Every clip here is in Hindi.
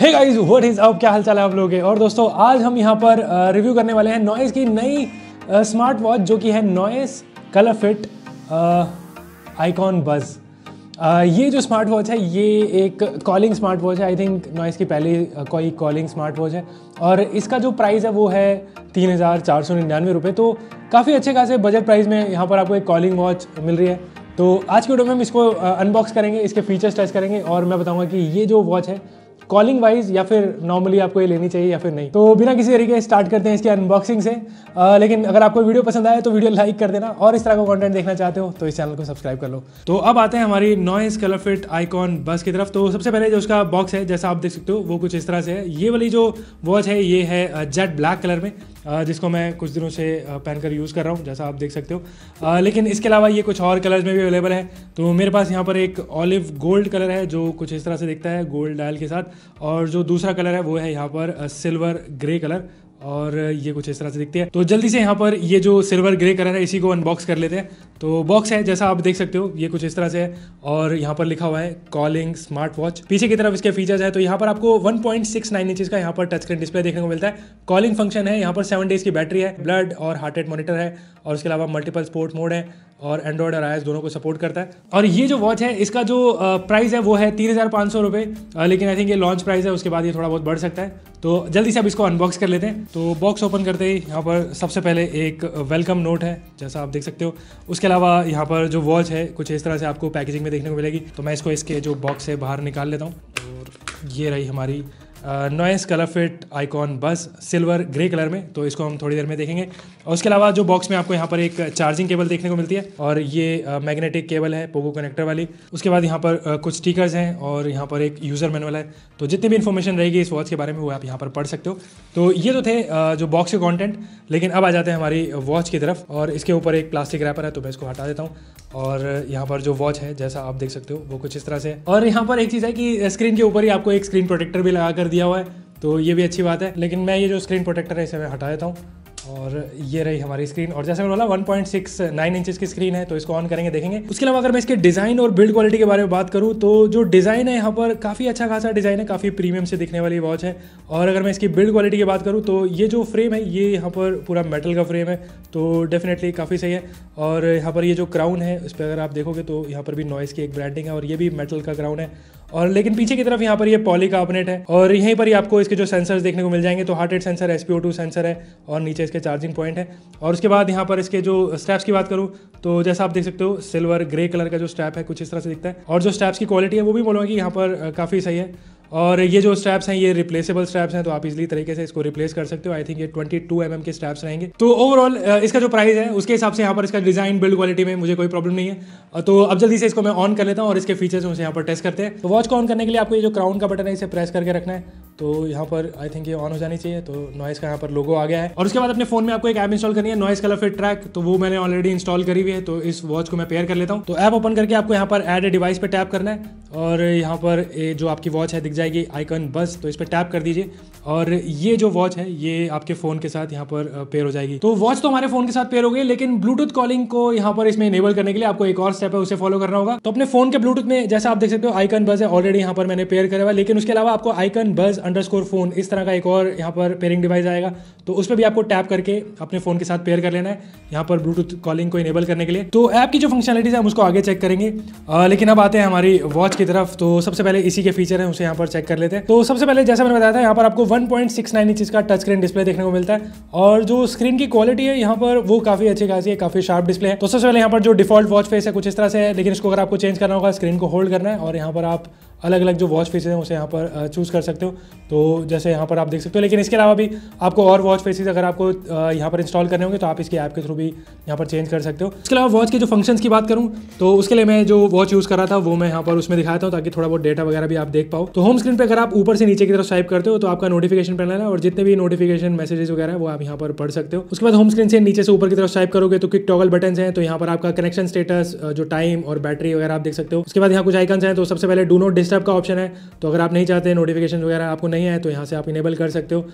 Hey guys what is up, क्या हालचाल है आप लोगों के। और दोस्तों आज हम यहाँ पर रिव्यू करने वाले हैं नॉइस की नई स्मार्ट वॉच जो कि है नॉइस कलरफिट आइकॉन बज़। ये जो स्मार्ट वॉच है ये एक कॉलिंग स्मार्ट वॉच है। आई थिंक नॉइस की पहली कोई कॉलिंग स्मार्ट वॉच है और इसका जो प्राइस है वो है 3,499 रुपये। तो काफ़ी अच्छे खासे बजट प्राइस में यहाँ पर आपको एक कॉलिंग वॉच मिल रही है। तो आज की वीडियो में हम इसको अनबॉक्स करेंगे, इसके फीचर्स टेस्ट करेंगे और मैं बताऊँगा कि ये जो वॉच है कॉलिंग वाइज या फिर नॉर्मली आपको ये लेनी चाहिए या फिर नहीं। तो बिना किसी तरीके स्टार्ट करते हैं इसकी अनबॉक्सिंग से। लेकिन अगर आपको वीडियो पसंद आए तो वीडियो लाइक कर देना और इस तरह का कंटेंट देखना चाहते हो तो इस चैनल को सब्सक्राइब कर लो। तो अब आते हैं हमारी नॉइस कलरफिट आइकॉन बज़ की तरफ। तो सबसे पहले जो उसका बॉक्स है जैसा आप देख सकते हो वो कुछ इस तरह से है। ये वाली जो वॉच है ये है जेट ब्लैक कलर में, जिसको मैं कुछ दिनों से पहनकर यूज़ कर रहा हूँ जैसा आप देख सकते हो। लेकिन इसके अलावा ये कुछ और कलर्स में भी अवेलेबल है। तो मेरे पास यहाँ पर एक ऑलिव गोल्ड कलर है जो कुछ इस तरह से दिखता है गोल्ड डायल के साथ, और जो दूसरा कलर है वो है यहाँ पर सिल्वर ग्रे कलर और ये कुछ इस तरह से दिखती है। तो जल्दी से यहाँ पर ये जो सिल्वर ग्रे कलर है इसी को अनबॉक्स कर लेते हैं। तो बॉक्स है जैसा आप देख सकते हो ये कुछ इस तरह से है और यहाँ पर लिखा हुआ है कॉलिंग स्मार्ट वॉच। पीछे की तरफ इसके फीचर्स है। तो यहाँ पर आपको 1.69 इंचेस का यहाँ पर टच स्क्रीन डिस्प्ले देखने को मिलता है। कॉलिंग फंक्शन है, यहाँ पर 7 डेज़ की बैटरी है, ब्लड और हार्ट रेट मॉनिटर है और उसके अलावा मल्टीपल स्पोर्ट मोड है और एंड्रॉयड और iOS दोनों को सपोर्ट करता है। और ये जो वॉच है इसका जो प्राइस है वो है 3,500 रुपये, लेकिन आई थिंक ये लॉन्च प्राइस है, उसके बाद ये थोड़ा बहुत बढ़ सकता है। तो जल्दी से अब इसको अनबॉक्स कर लेते हैं। तो बॉक्स ओपन करते ही यहाँ पर सबसे पहले एक वेलकम नोट है जैसा आप देख सकते हो। उसके अलावा यहाँ पर जो वॉच है कुछ इस तरह से आपको पैकेजिंग में देखने को मिलेगी। तो मैं इसको इसके जो बॉक्स से बाहर निकाल लेता हूँ। और ये रही हमारी Noise ColorFit Icon Buzz silver grey colour में। तो इसको हम थोड़ी देर में देखेंगे। और उसके अलावा जो बॉक्स में आपको यहाँ पर एक चार्जिंग केबल देखने को मिलती है और ये मैग्नेटिक केबल है पोगो कनेक्टर वाली। उसके बाद यहाँ पर कुछ स्टिकर्स हैं और यहाँ पर एक यूज़र मैनुअल है। तो जितनी भी इन्फॉर्मेशन रहेगी इस वॉच के बारे में वो आप यहाँ पर पढ़ सकते हो। तो ये तो थे जो बॉक्स के कॉन्टेंट, लेकिन अब आ जाते हैं हमारी वॉच की तरफ। और इसके ऊपर एक प्लास्टिक रैपर है तो मैं इसको हटा देता हूँ। और यहाँ पर जो वॉच है जैसा आप देख सकते हो वो कुछ इस तरह से है। और यहाँ पर एक चीज़ है कि स्क्रीन के ऊपर ही आपको एक स्क्रीन प्रोटेक्टर भी लगा दिया हुआ है, तो ये भी अच्छी बात है। लेकिन मैं ये जो स्क्रीन प्रोटेक्टर है इसे मैं हटा देता हूँ। और ये रही हमारी स्क्रीन और जैसे मैंने बोला 1.69 इंचेस की स्क्रीन है। तो इसको ऑन करेंगे, देखेंगे। उसके अलावा अगर मैं इसके डिज़ाइन और बिल्ड क्वालिटी के बारे में बात करूँ तो जो डिज़ाइन है यहाँ पर काफ़ी अच्छा खासा डिज़ाइन है, काफ़ी प्रीमियम से दिखने वाली वॉच है। और अगर मैं इसकी बिल्ड क्वालिटी की बात करूँ तो ये जो फ्रेम है ये यहाँ पर पूरा मेटल का फ्रेम है, तो डेफिनेटली काफ़ी सही है। और यहाँ पर ये जो क्राउन है उस पर अगर आप देखोगे तो यहाँ पर भी नॉइस की एक ब्रांडिंग है और ये भी मेटल का क्राउन है। और लेकिन पीछे की तरफ यहाँ पर ये पॉलीकार्बोनेट है और यहीं पर ही आपको इसके जो सेंसर्स देखने को मिल जाएंगे। तो हार्ट रेट सेंसर है, SPO2 सेंसर है और नीचे इसके चार्जिंग पॉइंट है। और उसके बाद यहाँ पर इसके जो स्ट्रैप्स की बात करूँ तो जैसा आप देख सकते हो सिल्वर ग्रे कलर का जो स्ट्रैप है कुछ इस तरह से दिखता है। और जो स्ट्रैप्स की क्वालिटी है वो भी बोलूँगा कि यहाँ पर काफ़ी सही है। और ये जो स्ट्रैप्स हैं ये रिप्लेसेबल स्ट्रैप्स हैं, तो आप इजीली तरीके से इसको रिप्लेस कर सकते हो। आई थिंक ये 22 mm के स्ट्रैप्स रहेंगे। तो ओवरऑल इसका जो प्राइस है उसके हिसाब से यहाँ पर इसका डिज़ाइन बिल्ड क्वालिटी में मुझे कोई प्रॉब्लम नहीं है। तो अब जल्दी से इसको मैं ऑन कर लेता हूँ और इसके फीचर्स उसे यहाँ पर टेस्ट करते हैं। तो वॉच को ऑन करने के लिए आपको ये जो क्राउन का बटन है इसे प्रेस करके रखना है। तो यहाँ पर आई थिंक ये ऑन हो जानी चाहिए। तो नॉइस का यहाँ पर लोगो आ गया है। और उसके बाद अपने फोन में आपको एक ऐप इंस्टॉल करनी है नॉइस कलरफिट ट्रैक। तो वो मैंने ऑलरेडी इंस्टॉल करी हुई है, तो इस वॉच को मैं पेयर कर लेता हूँ। तो ऐप ओपन करके आपको यहाँ पर ऐड ए डिवाइस पे टैप करना है और यहाँ पर जो आपकी वॉच है दिख जाएगी आइकन बज़, तो इस पर टैप कर दीजिए और ये जो वॉच है ये आपके फ़ोन के साथ यहाँ पर पेयर हो जाएगी। तो वॉच तो हमारे फ़ोन के साथ पेयर हो गई, लेकिन ब्लूटूथ कॉलिंग को यहाँ पर इसमें इनेबल करने के लिए आपको एक और स्टेप है उसे फॉलो करना होगा। तो अपने फ़ोन के ब्लूटूथ में जैसा आप देख सकते हो आइकन बज़ है ऑलरेडी यहाँ पर मैंने पेयर करा हुआ है, लेकिन उसके अलावा आपको आइकन बज़ _phone इस तरह का एक और यहाँ पर पेयरिंग डिवाइस आएगा। तो उस पर भी आपको टैप करके अपने फ़ोन के साथ पेयर कर लेना है यहाँ पर ब्लूटूथ कॉलिंग को इनेबल करने के लिए। तो ऐप की जो फंक्शनलिटीज़ है हम उसको आगे चेक करेंगे। लेकिन अब आते हैं हमारी वॉच की तरफ। तो सबसे पहले इसी के फीचर हैं उसे यहाँ पर चेक कर लेते हैं। तो सबसे पहले जैसा मैंने बताया था यहाँ पर आपको 1.69 इंच का टच स्क्रीन डिस्प्ले देखने को मिलता है और जो स्क्रीन की क्वालिटी है यहाँ पर वो काफ़ी अच्छी खासी है, काफ़ी शार्प डिस्प्ले है। तो सबसे पहले यहाँ पर जो डिफॉल्ट वॉच फेस है कुछ इस तरह से है, लेकिन इसको अगर आपको चेंज करना होगा स्क्रीन को होल्ड करना है और यहाँ पर आप अलग अलग जो वॉच फेसेस हैं उसे यहाँ पर चूज़ कर सकते हो। तो जैसे यहाँ पर आप देख सकते हो, लेकिन इसके अलावा भी आपको और वॉच फेसेस अगर आपको यहाँ पर इंस्टॉल करने होंगे तो आप इसके ऐप के थ्रू भी यहाँ पर चेंज कर सकते हो। इसके अलावा वॉच के जो फंक्शंस की बात करूँ तो उसके लिए मैं जो वॉच यूज़ कर रहा था वो मैं यहाँ पर उसमें दिखाता हूँ ताकि थोड़ा बहुत डेटा वगैरह भी आप देख पाओ। तो होम स्क्रीन पर अगर आप ऊपर से नीचे की तरफ स्वाइप करते हो तो आपका नोटिफिकेशन पैनल है और जितने भी नोटिफिकेशन मैसेजेस वगैरह है वो आप यहाँ पर पढ़ सकते हो। उसके बाद होम स्क्रीन से नीचे से ऊपर की तरफ स्वाइप करोगे तो क्विक टॉगल बटन है, तो यहाँ पर आपका कनेक्शन स्टेटस, जो टाइम और बैटरी वगैरह आप देख सकते हो। उसके बाद यहाँ कुछ आइकन्स हैं। तो सबसे पहले डू नॉट डिस्टर्ब का ऑप्शन है, तो अगर आप नहीं चाहते नोटिफिकेशन वगैरह आपको नहीं आए तो यहाँ से आप इनेबल कर सकते हो।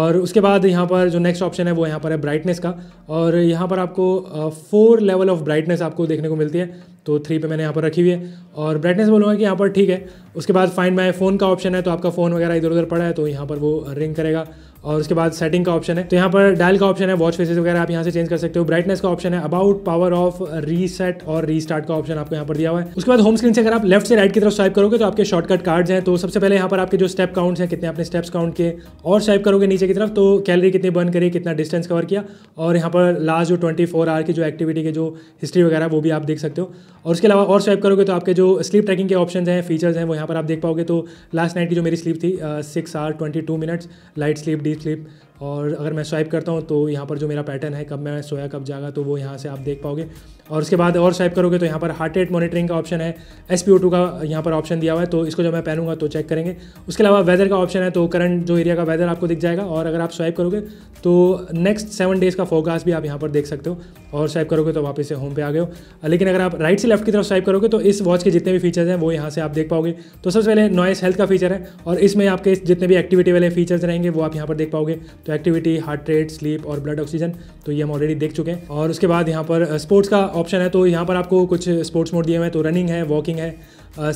और उसके बाद यहाँ पर जो नेक्स्ट ऑप्शन है वो यहाँ पर है ब्राइटनेस का और यहाँ पर आपको 4 लेवल ऑफ ब्राइटनेस आपको देखने को मिलती है। तो 3 पे मैंने यहाँ पर रखी हुई है और ब्राइटनेस बोलूँगा कि यहाँ पर ठीक है। उसके बाद फाइंड माय फ़ोन का ऑप्शन है, तो आपका फ़ोन वगैरह इधर उधर पड़ा है तो यहाँ पर वो रिंग करेगा। और उसके बाद सेटिंग का ऑप्शन है, तो यहाँ पर डायल का ऑप्शन है, वॉच फेसेस वगैरह आप यहाँ से चेंज कर सकते हो। ब्राइटनेस का ऑप्शन है, अबाउट, पावर ऑफ, रीसेट और रीस्टार्ट का ऑप्शन आपको यहाँ पर दिया हुआ है। उसके बाद होम स्क्रीन से अगर आप लेफ्ट से राइट की तरफ स्वाइप करोगे तो आपके शॉर्टकट कार्ड्स हैं। तो सबसे पहले यहाँ पर आपके जो स्टेप काउंट्स हैं, कितने आपने स्टेप्स काउंट किए, और स्वाइप करोगे नीचे की तरफ तो कैलरी कितनी बर्न करी, कितना डिस्टेंस कवर किया, और यहाँ पर लास्ट जो 24 आवर की जो एक्टिविटी की जो हिस्ट्री वगैरह वो भी आप देख सकते हो। और उसके अलावा और स्वाइप करोगे तो आपके जो स्लीप ट्रैकिंग के ऑप्शन हैं, फीचर्स हैं, वो यहाँ पर आप देख पाओगे। तो लास्ट नाइट की जो मेरी स्लीप थी 6 hour 22 minutes, light sleep, deep sleep. और अगर मैं स्वाइप करता हूँ तो यहाँ पर जो मेरा पैटर्न है, कब मैं सोया कब जागा, तो वो यहाँ से आप देख पाओगे। और उसके बाद और स्वाइप करोगे तो यहाँ पर हार्ट रेट मॉनिटरिंग का ऑप्शन है, SPO2 का यहाँ पर ऑप्शन दिया हुआ है, तो इसको जब मैं पहनूंगा तो चेक करेंगे। उसके अलावा वेदर का ऑप्शन है, तो करंट जो एरिया का वेदर आपको दिख जाएगा। और अगर आप स्वाइप करोगे तो नेक्स्ट 7 डेज़ का फोरकास्ट भी आप यहाँ पर देख सकते हो। और स्वाइप करोगे तो वापस से होम पे आ गए हो। लेकिन अगर आप राइट से लेफ्ट की तरफ स्वाइप करोगे तो इस वॉच के जितने भी फीचर्स हैं वो यहाँ से आप देख पाओगे। तो सबसे पहले नॉइस हेल्थ का फीचर है, और इसमें आपके जितने भी एक्टिविटी वाले फीचर्स रहेंगे वो आप यहाँ पर देख पाओगे। तो एक्टिविटी, हार्ट रेट, स्लीप और ब्लड ऑक्सीजन, तो ये हम ऑलरेडी देख चुके हैं। और उसके बाद यहाँ पर स्पोर्ट्स का ऑप्शन है, तो यहाँ पर आपको कुछ स्पोर्ट्स मोड दिए हुए हैं, तो रनिंग है, वॉकिंग है,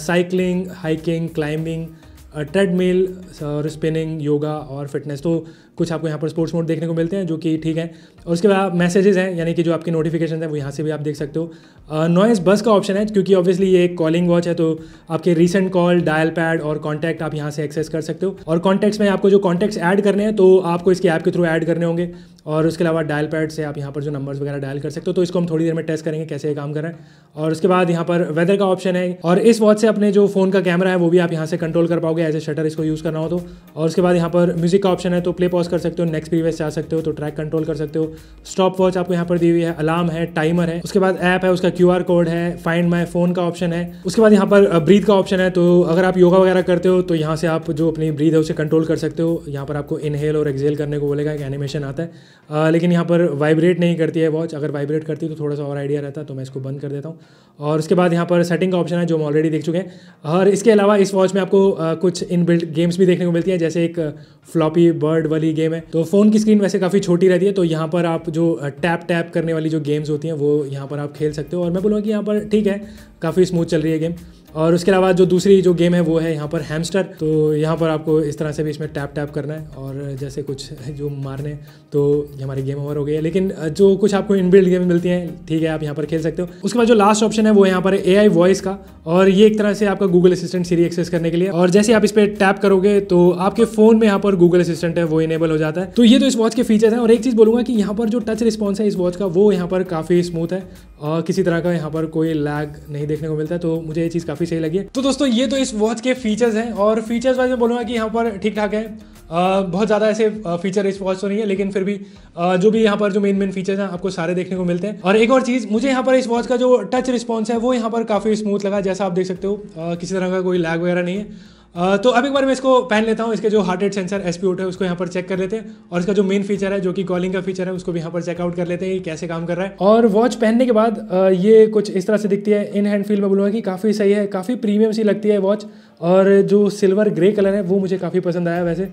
साइकिलिंग, हाइकिंग, क्लाइंबिंग, ट्रेडमिल और स्पिनिंग, योगा और फिटनेस। तो कुछ आपको यहाँ पर स्पोर्ट्स मोड देखने को मिलते हैं जो कि ठीक है। और उसके बाद मैसेजेस हैं, यानी कि जो आपके नोटिफिकेशन हैं वो यहाँ से भी आप देख सकते हो। नॉइस बस का ऑप्शन है, क्योंकि ऑब्वियसली ये एक कॉलिंग वॉच है, तो आपके रीसेंट कॉल, डायल पैड और कॉन्टैक्ट आप यहाँ से एक्सेस कर सकते हो। और कॉन्टैक्ट्स में आपको जो कॉन्टैक्ट्स ऐड करने हैं तो आपको इसके ऐप के थ्रू ऐड करने होंगे। और उसके अलावा डायल पैड से आप यहाँ पर जो नंबर्स वगैरह डायल कर सकते हो, तो इसको हम थोड़ी देर में टेस्ट करेंगे कैसे ये काम कर रहा है। और उसके बाद यहाँ पर वेदर का ऑप्शन है, और इस वॉच से अपने जो फ़ोन का कैमरा है वो भी आप यहाँ से कंट्रोल कर पाओगे, एज ए शटर इसको यूज़ करना हो तो। और उसके बाद यहाँ पर म्यूजिक का ऑप्शन है, तो प्ले पॉज कर सकते हो, नेक्स्ट प्रीवियस जा सकते हो, तो ट्रैक कंट्रोल कर सकते हो। स्टॉप वॉच आपको यहाँ पर दी हुई है, अलार्म है, टाइमर है। उसके बाद ऐप है, उसका QR कोड है, फाइंड माय फ़ोन का ऑप्शन है। उसके बाद यहाँ पर ब्रीथ का ऑप्शन है, तो अगर आप योगा वगैरह करते हो तो यहाँ से आप जो अपनी ब्रीथ है उसे कंट्रोल कर सकते हो। यहाँ पर आपको इनहेल और एक्सहेल करने को बोलेगा, एक एनिमेशन आता है। लेकिन यहाँ पर वाइब्रेट नहीं करती है वॉच, अगर वाइब्रेट करती तो थोड़ा सा और आइडिया रहता, तो मैं इसको बंद कर देता हूँ। और उसके बाद यहाँ पर सेटिंग का ऑप्शन है जो हम ऑलरेडी देख चुके हैं। और इसके अलावा इस वॉच में आपको कुछ इनबिल्ट गेम्स भी देखने को मिलती है, जैसे एक फ्लॉपी बर्ड वाली गेम है। तो फ़ोन की स्क्रीन वैसे काफ़ी छोटी रहती है, तो यहाँ पर आप जो टैप करने वाली जो गेम्स होती हैं वो यहाँ पर आप खेल सकते हो। और मैं बोलूँगा कि यहाँ पर ठीक है, काफ़ी स्मूथ चल रही है गेम। और उसके अलावा जो दूसरी जो गेम है वो है यहाँ पर हैमस्टर, तो यहाँ पर आपको इस तरह से भी इसमें टैप करना है और जैसे कुछ जो मारने, तो हमारी गेम ओवर हो गई है। लेकिन जो कुछ आपको इनबिल्ट गेम मिलती हैं ठीक है, आप यहाँ पर खेल सकते हो। उसके बाद जो लास्ट ऑप्शन है वो यहाँ पर AI वॉइस का, और ये एक तरह से आपका गूगल असिस्टेंट सीरी एक्सेस करने के लिए। और जैसे आप इस पर टैप करोगे तो आपके फ़ोन में यहाँ पर गूगल असिस्टेंट है वो इनेबल हो जाता है। तो ये तो इस वॉच के फीचर्स हैं। और एक चीज़ बोलूँगा कि यहाँ पर जो टच रिस्पॉन्स है इस वॉच का वो यहाँ पर काफ़ी स्मूथ है, और किसी तरह का यहाँ पर कोई लैग नहीं देखने को मिलता है, तो मुझे ये चीज़ काफ़ी सही लगी है। तो दोस्तों ये तो इस वॉच के फीचर्स हैं, और फीचर्स वाइज मैं बोलूँगा कि यहाँ पर ठीक ठाक है। बहुत ज़्यादा ऐसे फीचर इस वॉच तो नहीं है, लेकिन फिर भी जो भी यहाँ पर जो मेन फीचर्स हैं आपको सारे देखने को मिलते हैं। और एक और चीज़, मुझे यहाँ पर इस वॉच का जो टच रिस्पॉन्स है वो यहाँ पर काफ़ी स्मूथ लगा, जैसा आप देख सकते हो। किसी तरह का कोई लैग वगैरह नहीं है। तो अब एक बार मैं इसको पहन लेता हूँ। इसके जो हार्ट रेट सेंसर SPO2 है उसको यहाँ पर चेक कर लेते हैं, और इसका जो मेन फीचर है जो कि कॉलिंग का फीचर है उसको भी यहाँ पर चेकआउट कर लेते हैं कैसे काम कर रहा है। और वॉच पहनने के बाद ये कुछ इस तरह से दिखती है। इन हैंड फील में बोलूँगा कि काफ़ी सही है, काफ़ी प्रीमियम सी लगती है वॉच, और जो सिल्वर ग्रे कलर है वो मुझे काफ़ी पसंद आया वैसे।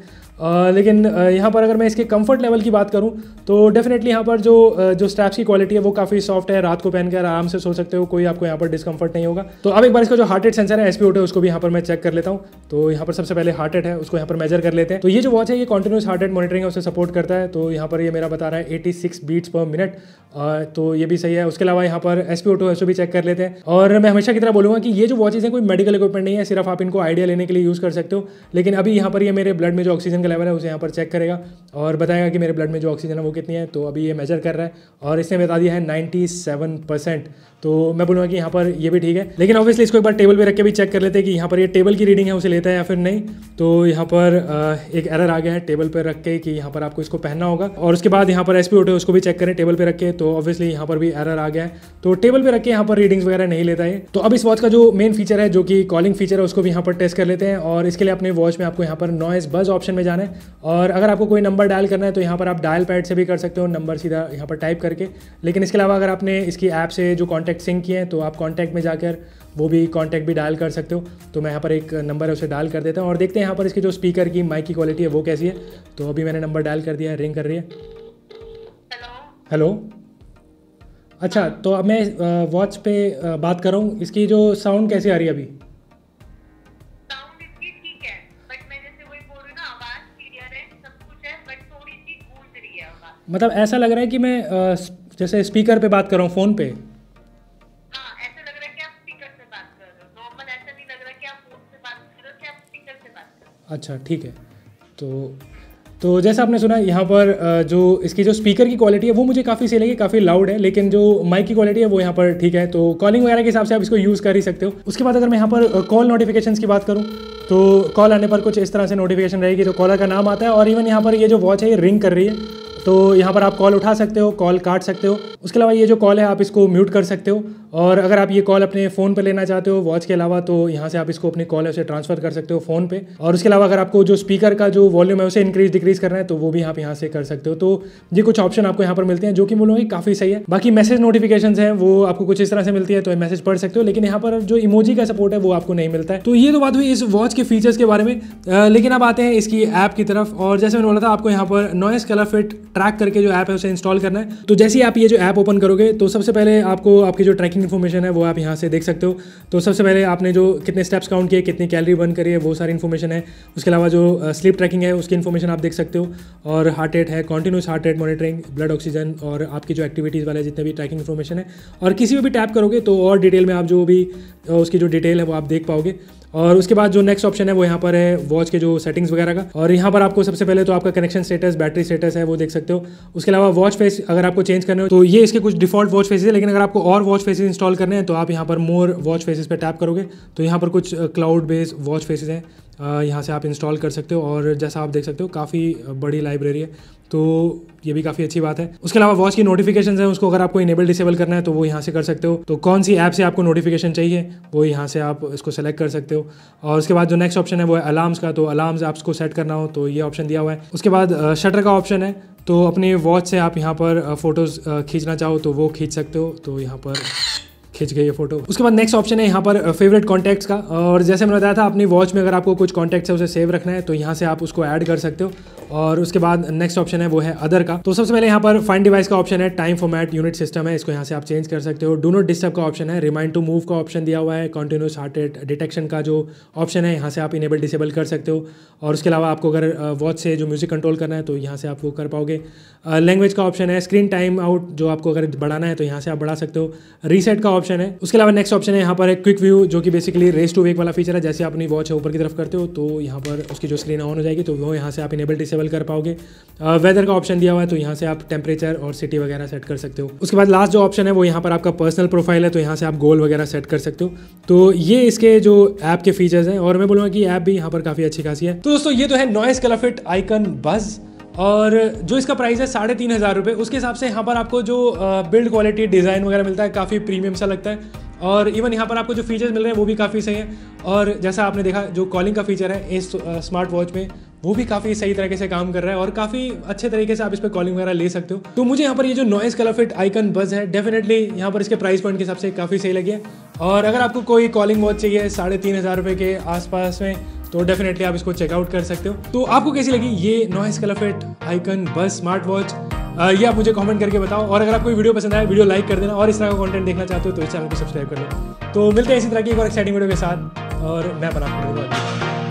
लेकिन यहाँ पर अगर मैं इसके कंफर्ट लेवल की बात करूँ तो डेफिनेटली यहाँ पर जो स्ट्रैप्स की क्वालिटी है वो काफ़ी सॉफ्ट है। रात को पहनकर आराम से सो सकते हो, कोई आपको यहाँ पर डिस्कम्फर्ट नहीं होगा। तो अब एक बार इसका जो हार्ट रेट सेंसर है SPO2 है उसको भी यहाँ पर मैं चेक कर लेता हूँ। तो यहाँ पर सबसे पहले हार्ट रेट है उसको यहाँ पर मेजर कर लेते हैं। तो ये जो वॉच है ये कॉन्टिन्यूस हार्ट रेट मॉनिटरिंग है उसे सपोर्ट करता है। तो यहाँ पर ये मेरा बता रहा है 86 बीट्स पर मिनट, तो ये भी सही है। उसके अलावा यहाँ पर SPO2 है उसको भी चेक कर लेते हैं। और मैं हमेशा की तरह बोलूँगा कि ये जो वॉचेज़ हैं कोई मेडिकल इक्विपमेंट नहीं है, सिर्फ आप इनको आइडिया लेने के लिए यूज़ कर सकते हो। लेकिन अभी यहाँ पर ये मेरे ब्लड में जो ऑक्सीजन का लेवल है उसे यहाँ पर चेक करेगा और बताएगा कि मेरे ब्लड में जो ऑक्सीजन है वो कितनी है। तो अभी ये मेजर कर रहा है और इसने बता दिया है 97%। तो मैं बोलूँगा कि यहाँ पर ये भी ठीक है। लेकिन ऑब्वियसली इसको एक बार टेबल पर रख के भी चेक कर लेते हैं कि यहाँ पर ये टेबल की रीडिंग है उसे लेता है या फिर नहीं। तो यहाँ पर एक एरर आ गया है टेबल पर रख के कि यहाँ पर आपको इसको पहनना होगा। और उसके बाद यहाँ पर SPO2 है उसको भी चेक करें टेबल पर रख के। तो ऑब्वियसली यहाँ पर भी एरर आ गया है, तो टेबल पर रख के यहाँ पर रीडिंग्स वगैरह नहीं लेता है। तो अब इस वॉच का जो मेन फीचर है जो कि कॉलिंग फीचर है उसको भी यहाँ पर टेस्ट कर लेते हैं। और इसके लिए अपने वॉच में आपको यहाँ पर नॉइस बज ऑप्शन में जाना है, और अगर आपको कोई नंबर डायल करना है तो यहाँ पर आप डायल पैड से भी कर सकते हो, नंबर सीधा यहाँ पर टाइप करके। लेकिन इसके अलावा अगर आपने इसकी ऐप से जो कॉन्टैक्ट सिंक किए हैं तो आप कॉन्टैक्ट में जाकर वो भी कॉन्टैक्ट भी डायल कर सकते हो। तो मैं यहाँ पर एक नंबर है उसे डायल कर देता हूँ और देखते हैं यहाँ पर इसके जो स्पीकर की माइक की क्वालिटी है वो कैसी है। तो अभी मैंने नंबर डायल कर दिया है, रिंग कर रही है। हेलो अच्छा, तो अब मैं वॉच पे बात कर रहा हूँ, इसकी जो साउंड कैसी आ रही है अभी? साउंड इसकी ठीक है, बट मैं जैसे वही बोल रही हूँ ना, आवाज़ क्लियर है, सब कुछ है, बट थोड़ी सी गूंज रही है आवाज़। मतलब ऐसा लग रहा है कि मैं जैसे स्पीकर पे बात कर रहा हूँ, फ़ोन पे। हाँ, ऐसा लग रहा है कि आप स्पीकर से बात कर रहे हो। नॉर्मल ऐसा नहीं लग रहा कि आप फ़ोन से बात कर रहे हो कि आप स्पीकर से बात कर रहे हो। अच्छा, ठीक है। तो जैसा आपने सुना, यहाँ पर जो इसकी जो स्पीकर की क्वालिटी है वो मुझे काफ़ी सही लगी, काफ़ी लाउड है, लेकिन जो माइक की क्वालिटी है वो यहाँ पर ठीक है। तो कॉलिंग वगैरह के हिसाब से आप इसको यूज़ कर ही सकते हो। उसके बाद अगर मैं यहाँ पर कॉल नोटिफिकेशंस की बात करूँ, तो कॉल आने पर कुछ इस तरह से नोटिफिकेशन रहेगी, तो कॉलर का नाम आता है, और इवन यहाँ पर ये जो वॉच है ये रिंग कर रही है, तो यहाँ पर आप कॉल उठा सकते हो, कॉल काट सकते हो। उसके अलावा ये जो कॉल है आप इसको म्यूट कर सकते हो, और अगर आप ये कॉल अपने फ़ोन पे लेना चाहते हो वॉच के अलावा, तो यहाँ से आप इसको अपनी कॉल है उसे ट्रांसफ़र कर सकते हो फ़ोन पे। और उसके अलावा अगर आपको जो स्पीकर का जो वॉल्यूम है उसे इंक्रीज़ डिक्रीज़ करना है तो वो भी आप यहाँ से कर सकते हो। तो ये कुछ ऑप्शन आपको यहाँ पर मिलते हैं जो कि बोलूँगी काफ़ी सही है। बाकी मैसेज नोटिफिकेशन हैं वो आपको कुछ इस तरह से मिलती है, तो मैसेज पढ़ सकते हो, लेकिन यहाँ पर जो इमोजी का सपोर्ट है वो आपको नहीं मिलता है। तो ये तो बात हुई इस वॉच के फीचर्स के बारे में, लेकिन अब आते हैं इसकी ऐप की तरफ। और जैसे मैंने बोला था आपको यहाँ पर नॉइस कलरफिट ट्रैक करके जो ऐप है उसे इंस्टॉल करना है। तो जैसे ही आप ये जो ऐप ओपन करोगे तो सबसे पहले आपको आपकी जो ट्रैकिंग इन्फॉर्मेशन है वो आप यहाँ से देख सकते हो। तो सबसे पहले आपने जो कितने स्टेप्स काउंट किए, कितनी कैलोरी बर्न करी है, वो सारी इन्फॉर्मेशन है। उसके अलावा जो स्लीप ट्रैकिंग है उसकी इन्फॉर्मेशन आप देख सकते हो, और हार्ट रेट है, continuous heart rate monitoring, blood oxygen, और आपकी जो एक्टिविटीज़ वाले जितने भी ट्रैकिंग इन्फॉर्मेशन है। और किसी भी टैप करोगे तो और डिटेल में आप जो भी उसकी जो डिटेल है वो आप देख पाओगे। और उसके बाद जो नेक्स्ट ऑप्शन है वो यहाँ पर है वॉच के जो सेटिंग्स वगैरह का, और यहाँ पर आपको सबसे पहले तो आपका कनेक्शन स्टेटस, बैटरी स्टेटस है वो देख सकते हो। उसके अलावा वॉच फेस अगर आपको चेंज करने हो तो ये इसके कुछ डिफॉल्ट वॉच फेसेस है, लेकिन अगर आपको और वॉच फेसेस इंस्टॉल करने हैं तो आप यहाँ पर मोर वॉच फेसेस पे टैप करोगे तो यहाँ पर कुछ क्लाउड बेस्ड वॉच फेसेस हैं, यहाँ से आप इंस्टॉल कर सकते हो। और जैसा आप देख सकते हो काफ़ी बड़ी लाइब्रेरी है, तो ये भी काफ़ी अच्छी बात है। उसके अलावा वॉच की नोटिफिकेशंस हैं, उसको अगर आपको इनेबल डिसेबल करना है तो वो यहाँ से कर सकते हो। तो कौन सी ऐप से आपको नोटिफिकेशन चाहिए वो यहाँ से आप इसको सेलेक्ट कर सकते हो। और उसके बाद जो नेक्स्ट ऑप्शन है वो है अलार्म्स का, तो अलार्म्स आपको सेट करना हो तो ये ऑप्शन दिया हुआ है। उसके बाद शटर का ऑप्शन है, तो अपने वॉच से आप यहाँ पर फोटोज़ खींचना चाहो तो वो खींच सकते हो, तो यहाँ पर खींच गई ये फोटो। उसके बाद नेक्स्ट ऑप्शन है यहाँ पर फेवरेट कॉन्टैक्ट्स का, और जैसे मैंने बताया था अपनी वॉच में अगर आपको कुछ कॉन्टैक्ट्स है उसे सेव रखना है तो यहाँ से आप उसको ऐड कर सकते हो। और उसके बाद नेक्स्ट ऑप्शन है वो है अदर का, तो सबसे पहले यहाँ पर फाइंड डिवाइस का ऑप्शन है, टाइम फॉर्मेट यूनिट सिस्टम है, इसको यहाँ से आप चेंज कर सकते हो। डू नॉट डिस्टर्ब का ऑप्शन है, रिमाइंड टू मूव का ऑप्शन दिया हुआ है, कॉन्टीन्यूस हार्ट रेट डिटेक्शन का जो ऑप्शन है यहाँ से आप इनेबल डिसेबल कर सकते हो। और उसके अलावा आपको अगर वॉच से जो म्यूजिक कंट्रोल करना है तो यहाँ से आप वो कर पाओगे। लैंग्वेज का ऑप्शन है, स्क्रीन टाइम आउट जो आपको अगर बढ़ाना है तो यहाँ से आप बढ़ा सकते हो, रीसेट का ऑप्शन है। उसके अलावा नेक्स्ट ऑप्शन है यहाँ पर एक क्विक व्यू, जो कि बेसिकली रेस टू वेक वाला फीचर है, जैसे अपनी वॉच है ऊपर की तरफ करते हो तो यहाँ पर उसकी जो स्क्रीन ऑन हो जाएगी तो वो यहाँ से आप इनेबल डिसेबल कर पाओगे। वेदर का ऑप्शन दिया हुआ है, तो यहाँ से आप टेम्परेचर और सिटी वगैरह सेट कर सकते हो। उसके बाद लास्ट जो ऑप्शन है वो यहाँ पर आपका पर्सनल प्रोफाइल है, तो यहाँ से आप गोल वगैरह सेट कर सकते हो। तो ये इसके जो ऐप के फीचर्स हैं, और मैं बोलूँगा कि ऐप भी यहाँ पर काफ़ी अच्छी खासी है। तो दोस्तों ये तो है नॉइस कलरफिट आइकन बज़, और जो इसका प्राइस है 3500 रुपये। उसके हिसाब से यहाँ पर आपको जो बिल्ड क्वालिटी, डिज़ाइन वगैरह मिलता है काफ़ी प्रीमियम सा लगता है, और इवन यहाँ पर आपको जो फीचर्स मिल रहे हैं वो भी काफ़ी सही है। और जैसा आपने देखा जो कॉलिंग का फीचर है इस स्मार्ट वॉच में वो भी काफ़ी सही तरीके से काम कर रहा है, और काफ़ी अच्छे तरीके से आप इस पर कॉलिंग वगैरह ले सकते हो। तो मुझे यहाँ पर ये जो नॉइस कलरफिट आइकन बज़ है डेफिनेटली यहाँ पर इसके प्राइस पॉइंट के हिसाब से काफ़ी सही लगी है। और अगर आपको कोई कॉलिंग वॉच चाहिए 3500 रुपये के आसपास में तो डेफिनेटली आप इसको चेकआउट कर सकते हो। तो आपको कैसी लगी ये Noise ColorFit Icon Buzz smart watch, ये आप मुझे कमेंट करके बताओ। और अगर आपको वीडियो पसंद आए वीडियो लाइक कर देना, और इस तरह का कंटेंट देखना चाहते हो तो इस चैनल को सब्सक्राइब कर लो। तो मिलते हैं इसी तरह की एक और एक्साइटिंग वीडियो के साथ, और मैं बना